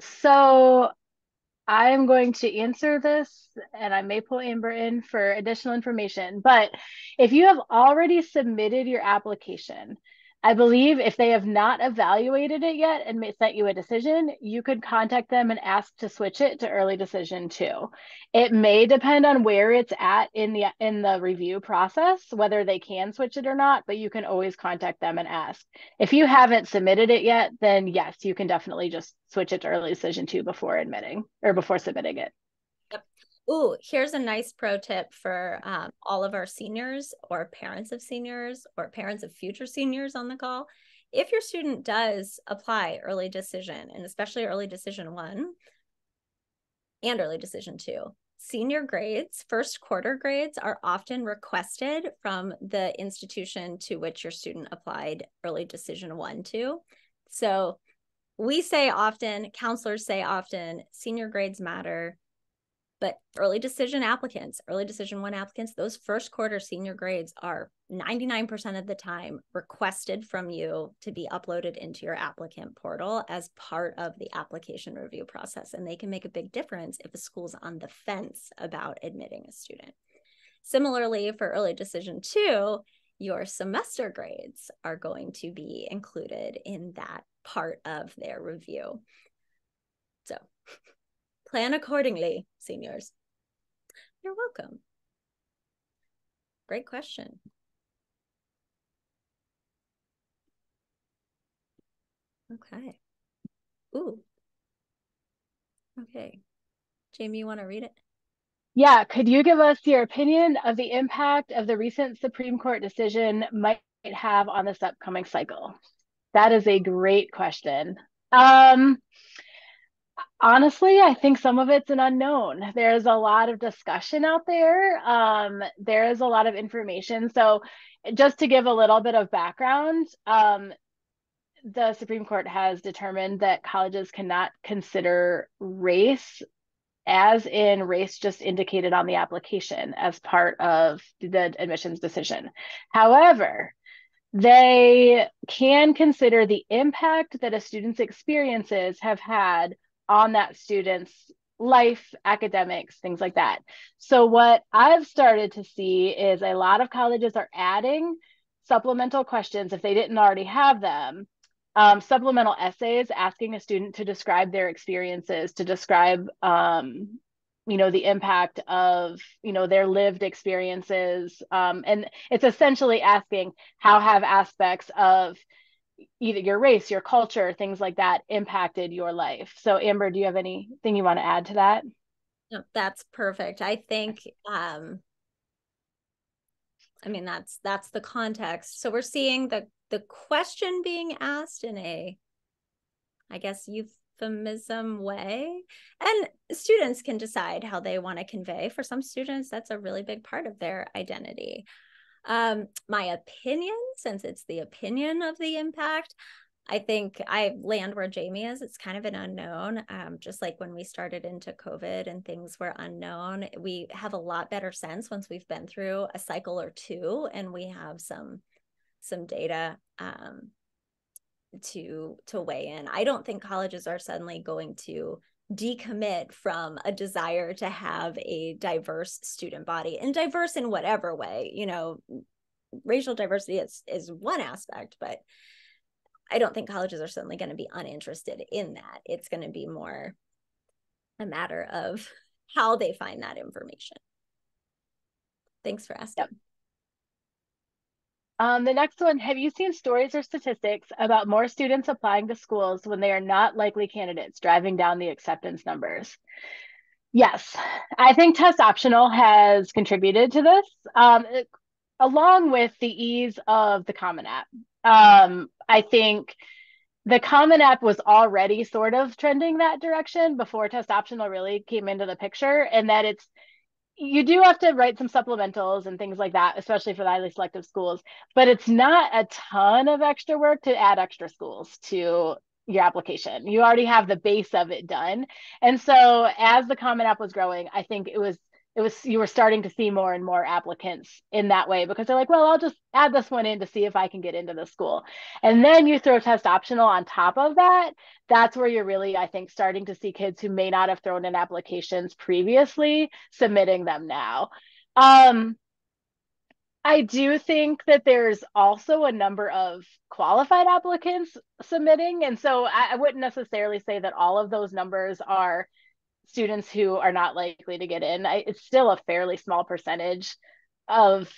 So I am going to answer this, and I may pull Amber in for additional information. But if you have already submitted your application, I believe if they have not evaluated it yet and sent you a decision, you could contact them and ask to switch it to early decision two. It may depend on where it's at in the in the review process, whether they can switch it or not, but you can always contact them and ask. If you haven't submitted it yet, then yes, you can definitely just switch it to early decision two before admitting or before submitting it. Yep. Ooh, here's a nice pro tip for um, all of our seniors or parents of seniors or parents of future seniors on the call. If your student does apply early decision, and especially early decision one and early decision two, senior grades, first quarter grades are often requested from the institution to which your student applied early decision one to. So we say often, counselors say often, senior grades matter. But early decision applicants, early decision one applicants, those first quarter senior grades are ninety-nine percent of the time requested from you to be uploaded into your applicant portal as part of the application review process. And they can make a big difference if a school's on the fence about admitting a student. Similarly, for early decision two, your semester grades are going to be included in that part of their review. So plan accordingly, seniors. You're welcome. Great question. Okay. Ooh. Okay. Jamie, you want to read it? Yeah. Could you give us your opinion of the impact of the recent Supreme Court decision might have on this upcoming cycle? That is a great question. Um, Honestly, I think some of it's an unknown. There's a lot of discussion out there. Um, there is a lot of information. So just to give a little bit of background, um, the Supreme Court has determined that colleges cannot consider race, as in race just indicated on the application, as part of the admissions decision. However, they can consider the impact that a student's experiences have had on that student's life, academics, things like that. So what I've started to see is a lot of colleges are adding supplemental questions if they didn't already have them, um, supplemental essays asking a student to describe their experiences, to describe, um, you know, the impact of, you know, their lived experiences. Um, and it's essentially asking how have aspects of either your race, your culture, things like that impacted your life. So Amber, do you have anything you want to add to that? No, that's perfect. I think, um, I mean, that's, that's the context. So we're seeing the, the question being asked in a, I guess, euphemism way, and students can decide how they want to convey. For some students, that's a really big part of their identity. Um, my opinion, since it's the opinion of the impact, I think I land where Jamie is. It's kind of an unknown. Um, just like when we started into COVID and things were unknown, we have a lot better sense once we've been through a cycle or two and we have some, some data, um, to, to weigh in. I don't think colleges are suddenly going to decommit from a desire to have a diverse student body, and diverse in whatever way. You know, racial diversity is, is one aspect, but I don't think colleges are suddenly going to be uninterested in that. It's going to be more a matter of how they find that information. Thanks for asking. Yep. Um, the next one, have you seen stories or statistics about more students applying to schools when they are not likely candidates, driving down the acceptance numbers? Yes, I think test optional has contributed to this, um, it, along with the ease of the Common App. Um, I think the Common App was already sort of trending that direction before test optional really came into the picture, and that it's you do have to write some supplementals and things like that, especially for the highly selective schools, but it's not a ton of extra work to add extra schools to your application. You already have the base of it done. And so as the Common App was growing, I think it was, it was, you were starting to see more and more applicants in that way, because they're like, well, I'll just add this one in to see if I can get into the school. And then you throw test optional on top of that. That's where you're really, I think, starting to see kids who may not have thrown in applications previously, submitting them now. Um, I do think that there's also a number of qualified applicants submitting. And so I, I wouldn't necessarily say that all of those numbers are students who are not likely to get in. I, it's still a fairly small percentage of,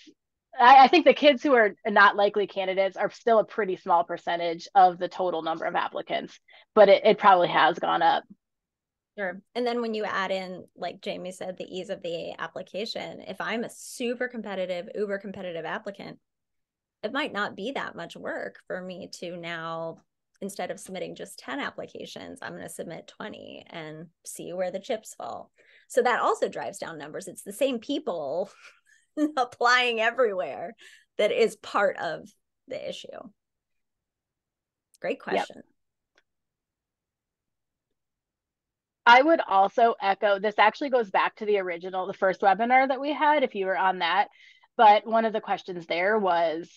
I, I think the kids who are not likely candidates are still a pretty small percentage of the total number of applicants, but it, it probably has gone up. Sure. And then when you add in, like Jamie said, the ease of the application, if I'm a super competitive, uber competitive applicant, it might not be that much work for me to now, instead of submitting just ten applications, I'm going to submit twenty and see where the chips fall. So that also drives down numbers. It's the same people applying everywhere that is part of the issue. Great question. Yep. I would also echo, this actually goes back to the original, the first webinar that we had, if you were on that, but one of the questions there was,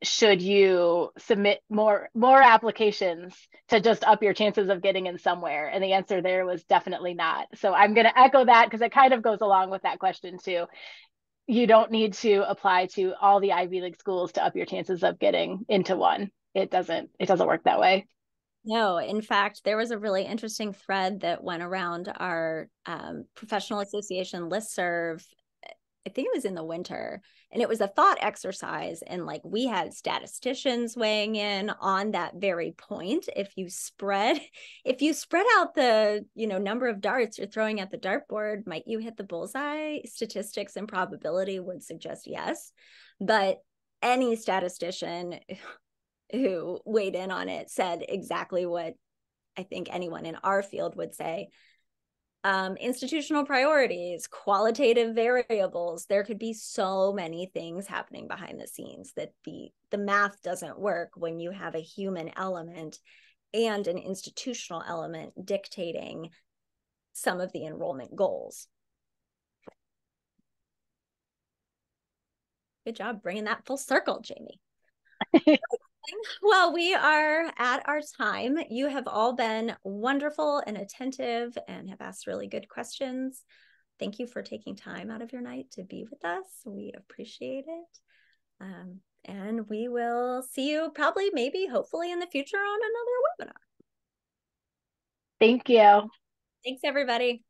should you submit more, more applications to just up your chances of getting in somewhere? And the answer there was definitely not. So I'm going to echo that because it kind of goes along with that question too. You don't need to apply to all the Ivy League schools to up your chances of getting into one. It doesn't, it doesn't work that way. No, in fact, there was a really interesting thread that went around our um, professional association listserv. I think it was in the winter, and it was a thought exercise. And like we had statisticians weighing in on that very point. If you spread, if you spread out the, you know, number of darts you're throwing at the dartboard, might you hit the bullseye? Statistics and probability would suggest yes, but any statistician who weighed in on it said exactly what I think anyone in our field would say. Um, institutional priorities, qualitative variables, there could be so many things happening behind the scenes that the, the math doesn't work when you have a human element and an institutional element dictating some of the enrollment goals. Good job bringing that full circle, Jamie. Well, we are at our time. You have all been wonderful and attentive and have asked really good questions. Thank you for taking time out of your night to be with us. We appreciate it. Um, and we will see you probably, maybe, hopefully in the future on another webinar. Thank you. Thanks, everybody.